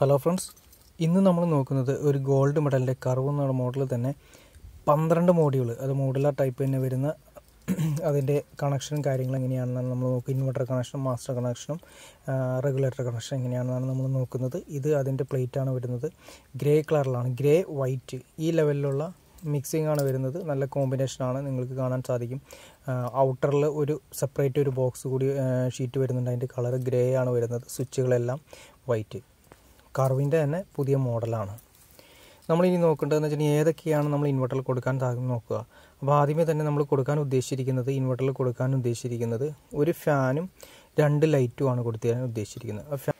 Hello friends, in the Namanok, gold medal, carbon or model than a 12 module, the modular type in a other connection carrying like any inverter connection, master connection, regulator connection, either other plate and grey color, grey, white, E level. Mixing on a combination on and Sadikim outer separate box sheet to the color grey and switch white carving and Pudia model. Namely, no container, the key and inverter Kodakan Noka. Badimith and number Kodakan, they shitting another inverter Kodakan, they shitting another. Would a fan light to on a good there, they shitting a fan.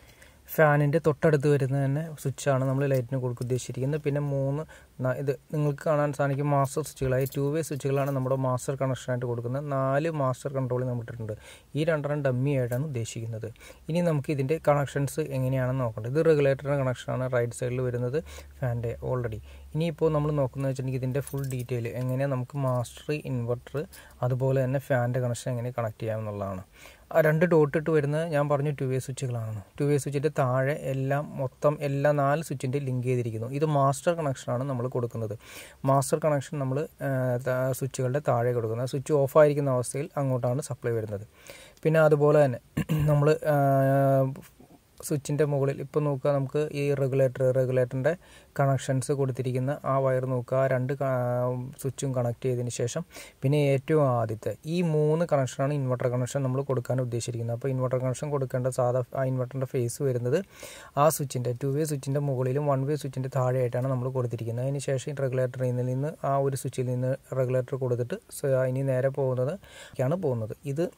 Fan in the Totta do it and switch on the light and good the shitty in the pin and moon. The Nilkan and Sonic Masters July, two-way switch on a number of master connection to Gurkana, Nali master controlling number. Eat under the mere and they shake another. In the Namki connections in the regulator connection on a right side with another fan day already. In Ipo number Nokunaj in the full detail, Enganamk mastery inverter, other bowl and a fan connection in a connective. I run the daughter to Edna, Yamparni two-way switch. Two-way switch at the Thare, Ella, Motham, Ella Nal, switch in the Lingay. Either master connection on number Kodakanada. Master connection number the switch at the Thare Kodakana, switch off I can our sale, Angotana supply with another. Pina the Bola and number switch in the Mogul Iponoka, regulator connections go to the Rigina, a wire noka, and switching connected initiation. Pine to Adita. E moon connection inverter connection number could kind of deshirina, inverter connection could kind of inverter face where another are switch in the two-way switch in the Mogul, one-way switch in the third eight and number could the Rigina, initiation regulator in the Lina, I would switch in the regulator code of the so I need air upon another canopon. Either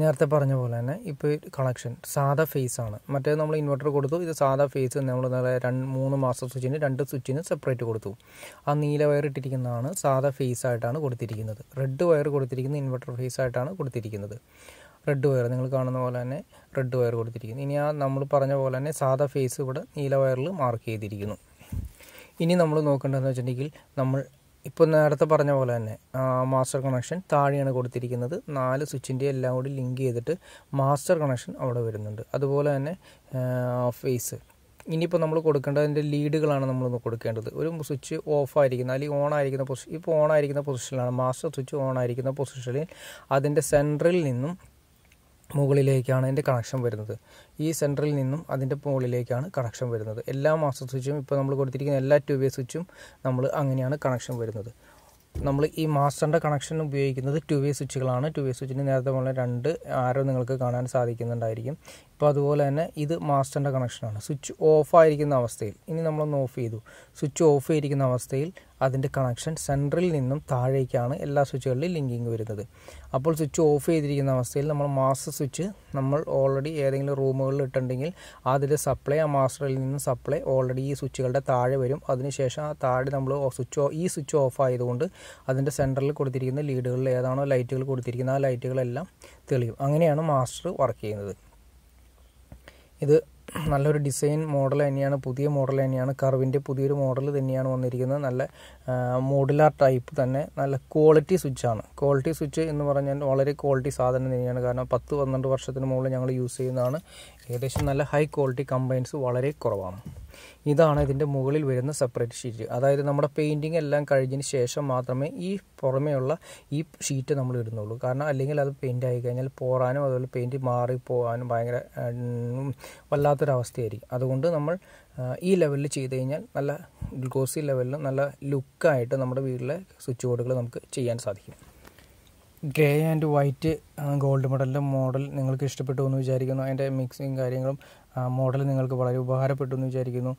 നേരത്തെ പറഞ്ഞ പോലെ തന്നെ ഇപ്പോൾ connection സാധാ face ആണ് മറ്റേ നമ്മൾ inverter കൊടുത്തു ഇത് സാധാ ഫേസ് നമ്മൾ രണ്ട് മൂന്ന് മാസ്റ്റർ സ്വിച്ചിന് രണ്ട് സ്വിച്ചിന് സെപ്പറേറ്റ് കൊടുത്തു ആ നീല വയർ ഇട്ടിരിക്കുന്നതാണ് സാധാ ഫേസ് ആയിട്ടാണ് കൊടുത്തിരിക്കുന്നത് റെഡ് വയർ കൊടുത്തിരിക്കുന്നത് ഇൻവെർട്ടർ ഫേസ് ആയിട്ടാണ് കൊടുത്തിരിക്കുന്നത് റെഡ് വയർ നിങ്ങൾ കാണുന്ന പോലെ തന്നെ റെഡ് വയർ കൊടുത്തിരിക്കുന്നു ഇനി ആ നമ്മൾ പറഞ്ഞ പോലെ തന്നെ സാധാ ഫേസ് ഇവിടെ നീല വയറിൽ മാർക്ക് ചെയ്തിരിക്കുന്നു ഇനി നമ്മൾ നോക്കേണ്ടതെന്ന് വെച്ചിട്ടുണ്ടെങ്കിൽ നമ്മൾ ഇപ്പോൾ നേരത്തെ പറഞ്ഞ പോലെ തന്നെ മാസ്റ്റർ കണക്ഷൻ താഴെയാണ് കൊടുത്തിരിക്കുന്നത് നാല് സ്വിച്ചിന്റെ എല്ലാം കൂടി ലിങ്ക് ചെയ്തിട്ട് മാസ്റ്റർ കണക്ഷൻ അവിടെ വരുന്നുണ്ട് അതുപോലെ തന്നെ ഫേസ് ഇനി ഇപ്പോൾ നമ്മൾ കൊടുക്കേണ്ടതിന്റെ ലീഡുകളാണ് നമ്മൾ കൊടുക്കേണ്ടത് ഒരു സ്വിച്ച് ഓഫ് ആയിരിക്കുന്ന അല്ലെങ്കിൽ ഓൺ ആയിരിക്കുന്ന പൊസിഷൻ ഇപ്പോൾ ഓൺ ആയിരിക്കുന്ന പൊസിഷനിലാണ് മാസ്റ്റർ സ്വിച്ച് ഓൺ ആയിരിക്കുന്ന പൊസിഷനിൽ അതിന്റെ സെൻട്രലിൽ നിന്നും മുകളിലേക്കാണ് അതിന്റെ കണക്ഷൻ വരുന്നത് ഈ സെൻട്രലിൽ നിന്നും അതിന്റെ മുകളിലേക്കാണ് കണക്ഷൻ വരുന്നത് എല്ലാ മാസ്റ്റർ സ്വിച്ചും ഇപ്പോൾ നമ്മൾ കൊടുത്തിരിക്കുന്ന എല്ലാ ടു-വേ സ്വിച്ചും നമ്മൾ അങ്ങനെയാണ് കണക്ഷൻ വരുന്നത് നമ്മൾ ഈ മാസ്റ്ററിന്റെ കണക്ഷൻ ഉപയോഗിക്കുന്നത് ടു-വേ സ്വിച്ചുകളാണ് ടു-വേ സ്വിച്ചിന് നേരത്തെ പോലെ രണ്ട് ആരോ നിങ്ങൾക്ക് കാണാൻ സാധിക്കുന്നുണ്ടായിരിക്കും ഇപ്പോൾ അതുപോലെ തന്നെ ഇത് മാസ്റ്ററിന്റെ കണക്ഷനാണ് സ്വിച്ച് ഓഫ് ആയിരിക്കുന്ന അവസ്ഥയിൽ ഇനി നമ്മൾ ഒന്ന് ഓഫ് ചെയ്തു സ്വിച്ച് ഓഫ് ആയിരിക്കുന്ന അവസ്ഥയിൽ അതിന്റെ കണക്ഷൻ സെൻട്രലിൽ നിന്നും താഴേക്കാണ് എല്ലാ സ്വിച്ചുകളിലും ലിങ്കിംഗ് വരുന്നത് അപ്പോൾ സ്വിച്ച് ഓഫ് ചെയ്തിരിക്കുന്ന അവസ്ഥയിൽ നമ്മൾ മാസ്റ്റർ സ്വിച്ച് നമ്മൾ ഓൾറെഡി ഏതെങ്കിലും റൂമുകളിൽ ഇട്ടുണ്ടെങ്കിൽ അതിലെ സപ്ലൈ ആ മാസ്റ്ററിൽ നിന്നും സപ്ലൈ ഓൾറെഡി ഈ സ്വിച്ചുകളുടെ താഴെ വരും അതിനുശേഷം ആ താഴെ നമ്മൾ ഈ സ്വിച്ച് ഓഫ് ആയതുകൊണ്ട് അതിന്റെ സെൻട്രലിൽ കൊടുത്തിരിക്കുന്ന ലീഡുകളിൽ ഏതാണോ ലൈറ്റുകൾ കൊടുത്തിരിക്കുന്നത് ആ ലൈറ്റുകളെല്ലാം തെളിയും അങ്ങനെയാണ് മാസ്റ്റർ വർക്ക് ചെയ്യുന്നത് ഇത് നല്ലൊരു ഡിസൈൻ മോഡൽ തന്നെയാണ് പുതിയ മോഡൽ തന്നെയാണ് കർവിന്റെ പുതിയൊരു മോഡൽ തന്നെയാണ് വന്നിരിക്കുന്നത് നല്ല മോഡുലാർ ടൈപ്പ് തന്നെ നല്ല ക്വാളിറ്റി സ്വിച്ച് ആണ് ക്വാളിറ്റി സ്വിച്ച് എന്ന് പറഞ്ഞാൽ വളരെ ക്വാളിറ്റി സാധനം തന്നെയാണ് കാരണം 10 12 വർഷത്തിന് മുകളിൽ ഞങ്ങൾ യൂസ് ചെയ്യുന്നതാണ് ഏകദേശം നല്ല ഹൈ ക്വാളിറ്റി കമ്പൈൻസ് വളരെ കുറവാണ് ഇതാണ് ഇതിന്റെ മുകളിൽ വരുന്ന സെപ്പറേറ്റ് ഷീറ്റ് അതായത് നമ്മുടെ പെയിന്റിംഗ് എല്ലാം കഴിഞ്ഞതിന് ശേഷം മാത്രമേ ഈ പുറമേയുള്ള ഈ ഷീറ്റ് നമ്മൾ ഇടുന്നുള്ളൂ കാരണം അല്ലെങ്കിൽ അത് പെയിന്റ് ആയി കഴിഞ്ഞാൽ പോരാനും അതുപോലെ പെയിന്റ് മാറി പോവാനും ഭയങ്കര വല്ലാത്തൊരു അവസ്ഥയായിരിക്കും അതുകൊണ്ട് നമ്മൾ ഈ ലെവലിൽ ചെയ്തു കഴിഞ്ഞാൽ നല്ല ഗ്ലോസി ലെവലിൽ നല്ല ലുക്ക് ആയിട്ട് നമ്മുടെ വീടിലെ സ്വിച്ച് ബോർഡുകൾ നമുക്ക് ചെയ്യാൻ സാധിക്കും Grey and white gold medal model നിങ്ങൾക്ക് ഇഷ്ടപ്പെട്ടു എന്ന് വിചാരിക്കുന്നു അതിന്റെ മിക്സിംഗ് കാര്യങ്ങളും മോഡൽ നിങ്ങൾക്ക് വളരെ ഉപകാരപ്പെട്ടു എന്ന് വിചാരിക്കുന്നു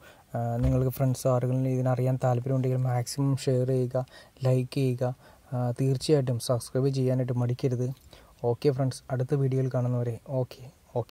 നിങ്ങൾക്ക് ഫ്രണ്ട്സ് ആരെങ്കിലും ഇതിനെ അറിയാൻ താൽപര്യമുണ്ടെങ്കിൽ മാക്സിമം ഷെയർ ചെയ്യുക ലൈക്ക് ചെയ്യുക തീർച്ചയായിട്ടും സബ്സ്ക്രൈബ് ചെയ്യാനായിട്ട് മടിക്കരുത് ഓക്കേ ഫ്രണ്ട്സ് അടുത്ത വീഡിയോയിൽ കാണുന്നവരെ ഓക്കേ